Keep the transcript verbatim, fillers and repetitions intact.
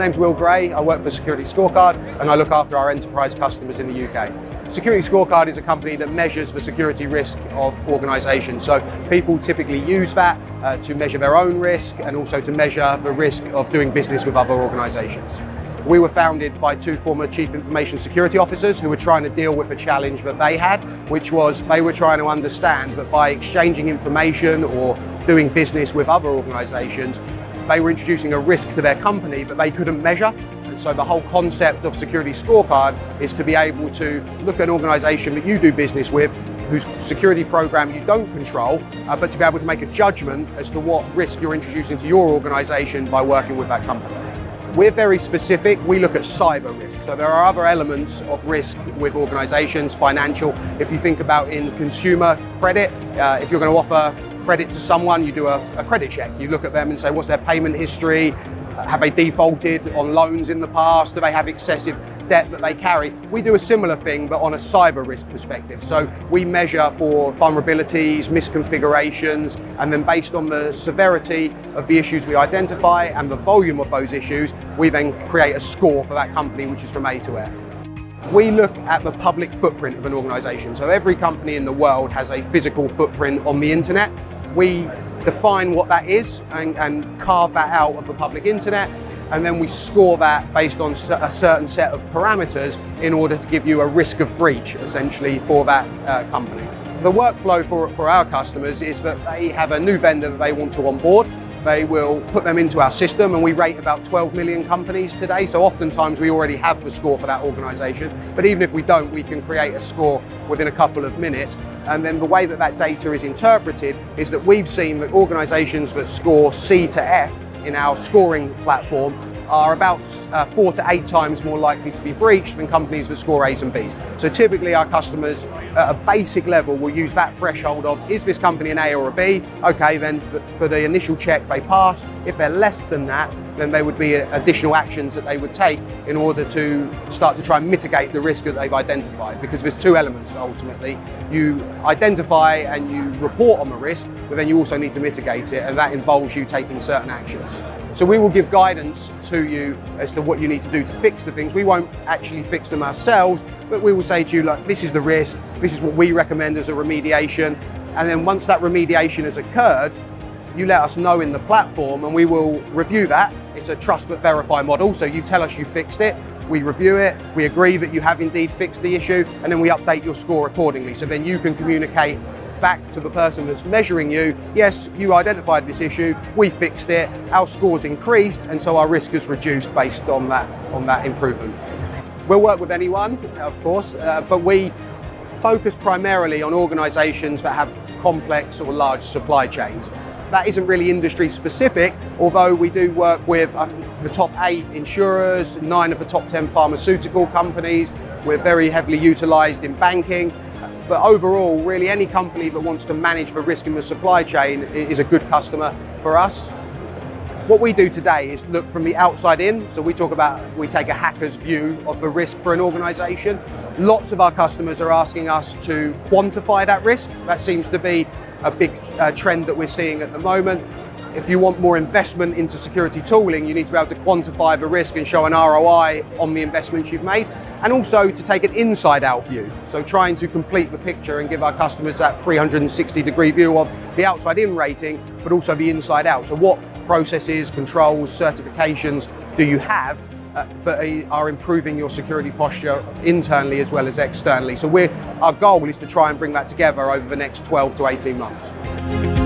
name's Will Gray, I work for Security Scorecard and I look after our enterprise customers in the U K. Security Scorecard is a company that measures the security risk of organisations, so people typically use that uh, to measure their own risk and also to measure the risk of doing business with other organisations. We were founded by two former Chief Information Security Officers who were trying to deal with a challenge that they had, which was they were trying to understand that by exchanging information or doing business with other organisations, they were introducing a risk to their company that they couldn't measure. And so the whole concept of Security Scorecard is to be able to look at an organisation that you do business with, whose security program you don't control, uh, but to be able to make a judgment as to what risk you're introducing to your organisation by working with that company. We're very specific, we look at cyber risk. So there are other elements of risk with organisations, financial. If you think about in consumer credit, uh, if you're going to offer credit to someone, you do a, a credit check. You look at them and say, what's their payment history? Uh, have they defaulted on loans in the past? Do they have excessive debt that they carry? We do a similar thing, but on a cyber risk perspective. So we measure for vulnerabilities, misconfigurations, and then based on the severity of the issues we identify and the volume of those issues, we then create a score for that company, which is from A to F. We look at the public footprint of an organisation. So every company in the world has a physical footprint on the internet. We define what that is and, and carve that out of the public internet, and then we score that based on a certain set of parameters in order to give you a risk of breach, essentially, for that uh, company. The workflow for, for our customers is that they have a new vendor that they want to onboard. They will put them into our system, and we rate about twelve million companies today, so oftentimes we already have the score for that organisation, but even if we don't, we can create a score within a couple of minutes. And then the way that that data is interpreted is that we've seen that organisations that score C to F in our scoring platform are about uh, four to eight times more likely to be breached than companies that score A's and B's. So typically our customers at a basic level will use that threshold of, is this company an A or a B? Okay, then for the initial check they pass. If they're less than that, then there would be additional actions that they would take in order to start to try and mitigate the risk that they've identified, because there's two elements ultimately. You identify and you report on the risk, but then you also need to mitigate it, and that involves you taking certain actions. So we will give guidance to you as to what you need to do to fix the things. We won't actually fix them ourselves, but we will say to you, look, this is the risk, this is what we recommend as a remediation. And then once that remediation has occurred, you let us know in the platform and we will review that. It's a trust but verify model. So you tell us you fixed it, we review it, we agree that you have indeed fixed the issue, and then we update your score accordingly. So then you can communicate back to the person that's measuring you, yes, you identified this issue, we fixed it, our score's increased, and so our risk is reduced based on that, on that improvement. We'll work with anyone, of course, uh, but we focus primarily on organisations that have complex or large supply chains. That isn't really industry specific, although we do work with uh, the top eight insurers, nine of the top ten pharmaceutical companies. We're very heavily utilised in banking. But overall, really any company that wants to manage the risk in the supply chain is a good customer for us. What we do today is look from the outside in. So we talk about, we take a hacker's view of the risk for an organisation. Lots of our customers are asking us to quantify that risk. That seems to be a big uh, trend that we're seeing at the moment. If you want more investment into security tooling, you need to be able to quantify the risk and show an R O I on the investments you've made, and also to take an inside-out view. So trying to complete the picture and give our customers that three hundred sixty degree view of the outside-in rating, but also the inside-out. So what processes, controls, certifications do you have uh, that are improving your security posture internally as well as externally? So we're, our goal is to try and bring that together over the next twelve to eighteen months.